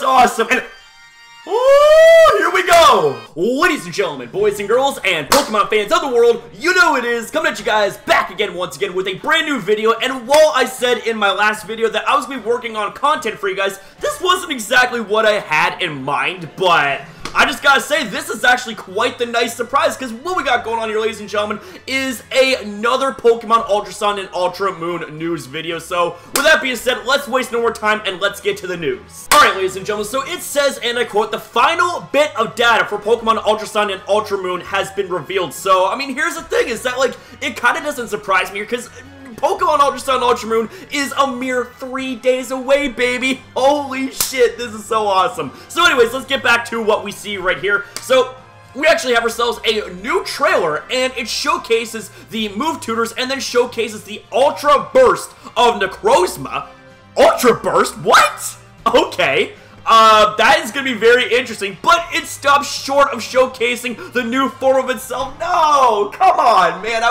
that's awesome. And ooh, here we go! Ladies and gentlemen, boys and girls, and Pokemon fans of the world, you know it is, coming at you guys back again once again with a brand new video, and while I said in my last video that I was going to be working on content for you guys, this wasn't exactly what I had in mind, but I just gotta say, this is actually quite the nice surprise, because what we got going on here, ladies and gentlemen, is another Pokemon Ultra Sun and Ultra Moon news video. So, with that being said, let's waste no more time, and let's get to the news. Alright, ladies and gentlemen, so it says, and I quote, the final bit of data for Pokemon Ultra Sun and Ultra Moon has been revealed. So, I mean, here's the thing, is that, like, it kind of doesn't surprise me, because Pokemon Ultra Sun and Ultra Moon is a mere 3 days away, baby. Holy shit, this is so awesome. So anyways, let's get back to what we see right here. So we actually have ourselves a new trailer, and it showcases the move tutors and then showcases the Ultra Burst of Necrozma. Ultra Burst? What? Okay. That is going to be very interesting, but it stops short of showcasing the new form of itself. No! Come on, man.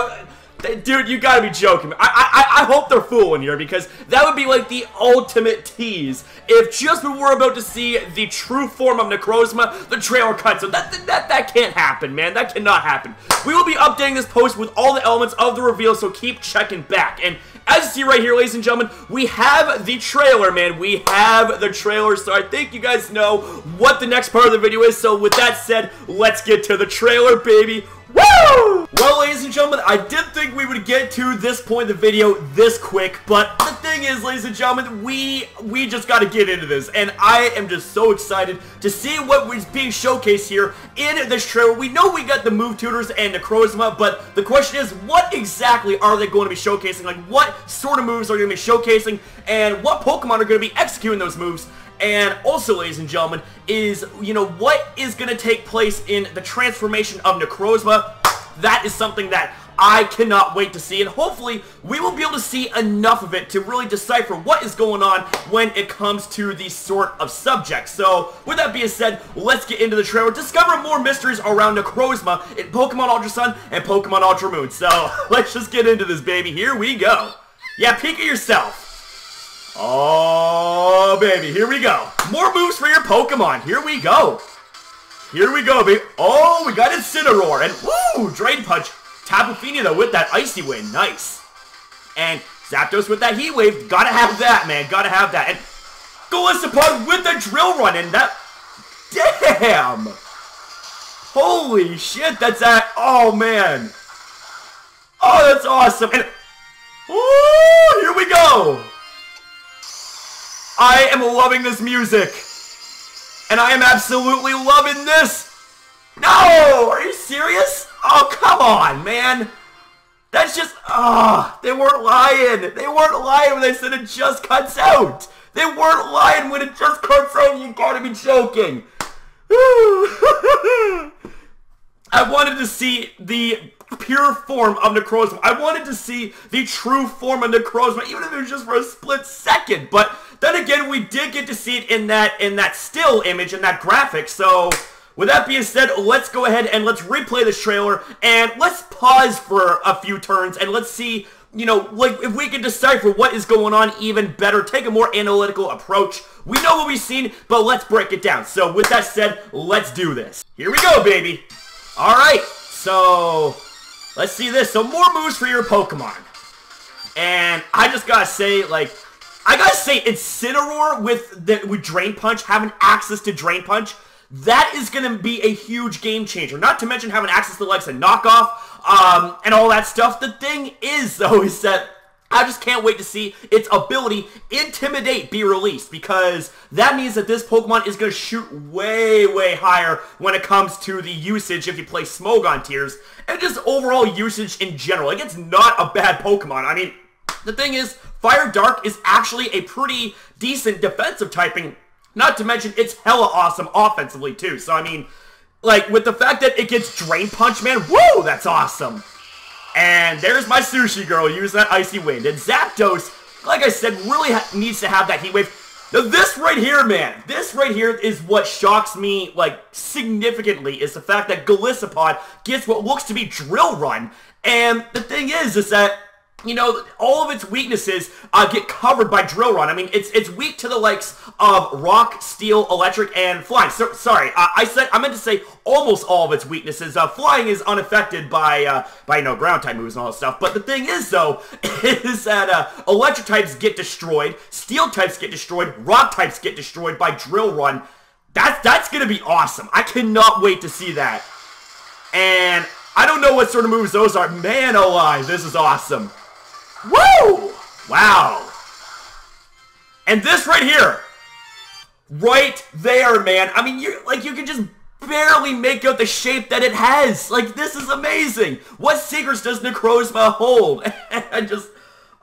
Dude, you gotta be joking. I hope they're fooling here, because that would be like the ultimate tease. If just when we're about to see the true form of Necrozma, the trailer cuts. So that can't happen, man. That cannot happen. We will be updating this post with all the elements of the reveal, so keep checking back. And as you see right here, ladies and gentlemen, we have the trailer, man. We have the trailer, so I think you guys know what the next part of the video is. So with that said, let's get to the trailer, baby. Woo! Well, ladies and gentlemen, I did think we would get to this point of the video this quick, but the thing is, ladies and gentlemen, we just gotta get into this, and I am just so excited to see what was being showcased here in this trailer. We know we got the move tutors and Necrozma, but the question is, what exactly are they going to be showcasing? Like, what sort of moves are they going to be showcasing, and what Pokemon are going to be executing those moves? And also, ladies and gentlemen, is, you know, what is going to take place in the transformation of Necrozma? That is something that I cannot wait to see, and hopefully we will be able to see enough of it to really decipher what is going on when it comes to these sort of subjects. So, with that being said, let's get into the trailer, discover more mysteries around Necrozma in Pokemon Ultra Sun and Pokemon Ultra Moon. So, let's just get into this, baby. Here we go. Yeah, peek at yourself. Oh, baby, here we go. More moves for your Pokemon. Here we go. Here we go, baby. Oh, we got Incineroar. And, woo, Drain Punch. Tapu Finia, though, with that Icy Wind. Nice. And Zapdos with that Heat Wave. Gotta have that, man. Gotta have that. And Golisopod with the Drill Run. And that... Damn. Holy shit, that's that... Oh, man. Oh, that's awesome. And... Ooh, here we go. I am loving this music. And I am absolutely loving this. No! Are you serious? Oh, come on, man. That's just... Ah, they weren't lying. They weren't lying when they said it just cuts out. They weren't lying when it just cuts out. You gotta be joking. I wanted to see the pure form of Necrozma. I wanted to see the true form of Necrozma, even if it was just for a split second. But then again, we did get to see it in that still image, in that graphic. So, with that being said, let's go ahead and let's replay this trailer, and let's pause for a few turns, and let's see, you know, like, if we can decipher what is going on even better, take a more analytical approach. We know what we've seen, but let's break it down. So, with that said, let's do this. Here we go, baby. Alright, so... let's see this. So, more moves for your Pokemon. And I just gotta say, like, I gotta say, Incineroar with Drain Punch, having access to Drain Punch, that is gonna be a huge game changer. Not to mention having access to the likes of Knockoff, and all that stuff. The thing is, though, is that I just can't wait to see its ability, Intimidate, be released, because that means that this Pokemon is going to shoot way, way higher when it comes to the usage if you play Smogon tiers, and just overall usage in general. Like, it's not a bad Pokemon. I mean, the thing is, Fire Dark is actually a pretty decent defensive typing, not to mention it's hella awesome offensively, too. So, I mean, like, with the fact that it gets Drain Punch, man, whoa, that's awesome! And there's my sushi girl using that Icy Wind. And Zapdos, like I said, really needs to have that Heat Wave. Now this right here, man, this right here is what shocks me, like, significantly, is the fact that Golisopod gets what looks to be Drill Run. And the thing is that you know, all of its weaknesses get covered by Drill Run. I mean, it's weak to the likes of Rock, Steel, Electric, and Flying. So, sorry, I meant to say almost all of its weaknesses. Flying is unaffected by ground type moves and all that stuff. But the thing is, though, is that Electric types get destroyed, Steel types get destroyed, Rock types get destroyed by Drill Run. That's gonna be awesome. I cannot wait to see that. And I don't know what sort of moves those are. Man alive, this is awesome. Woo! Wow. And this right here. Right there, man. I mean, you're, like, you can just barely make out the shape that it has. Like, this is amazing. What secrets does Necrozma hold? I just...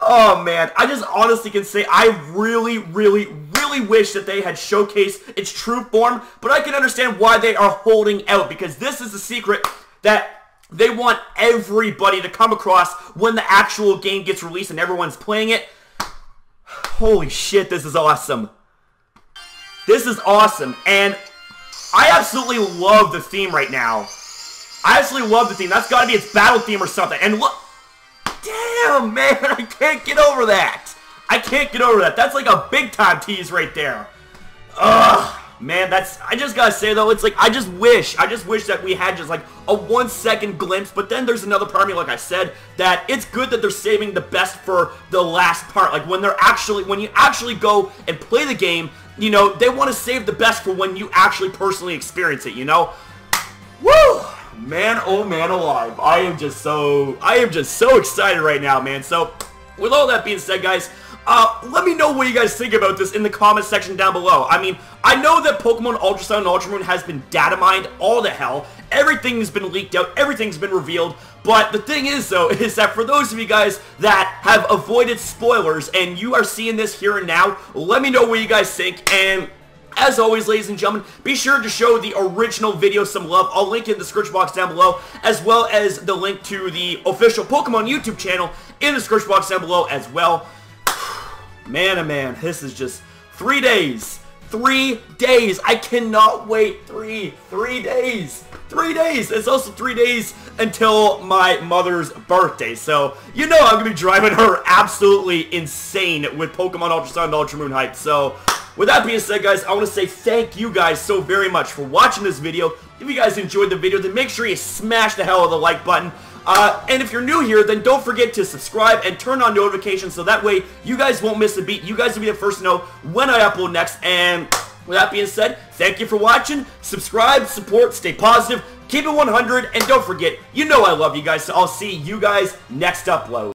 oh, man. I just honestly can say I really, really, really wish that they had showcased its true form. But I can understand why they are holding out. Because this is the secret that... they want everybody to come across when the actual game gets released and everyone's playing it. Holy shit, this is awesome. This is awesome. And I absolutely love the theme right now. I absolutely love the theme. That's got to be its battle theme or something. And look. Damn, man. I can't get over that. I can't get over that. That's like a big-time tease right there. Ugh. Man, that's, I just gotta say though, it's like, I just wish that we had just like a 1 second glimpse, but then there's another part of me, like I said, that it's good that they're saving the best for the last part. Like when they're actually, when you actually go and play the game, you know, they want to save the best for when you actually personally experience it, you know? Woo! Man, oh man alive. I am just so excited right now, man. So, with all that being said, guys, let me know what you guys think about this in the comment section down below. I mean, I know that Pokemon Ultra Sun and Ultra Moon has been data mined all to hell. Everything's been leaked out. Everything's been revealed. But the thing is, though, is that for those of you guys that have avoided spoilers and you are seeing this here and now, let me know what you guys think. And as always, ladies and gentlemen, be sure to show the original video some love. I'll link it in the description box down below, as well as the link to the official Pokemon YouTube channel in the description box down below as well. Man, oh man, this is just 3 days. 3 days. I cannot wait. Three days. 3 days. It's also 3 days until my mother's birthday. So, you know I'm going to be driving her absolutely insane with Pokemon Ultra Sun and Ultra Moon hype. So, with that being said, guys, I want to say thank you guys so very much for watching this video. If you guys enjoyed the video, then make sure you smash the hell out of the like button. And if you're new here, then don't forget to subscribe and turn on notifications so that way you guys won't miss a beat. You guys will be the first to know when I upload next. And with that being said, thank you for watching. Subscribe, support, stay positive, keep it 100, and don't forget, you know I love you guys, so I'll see you guys next upload.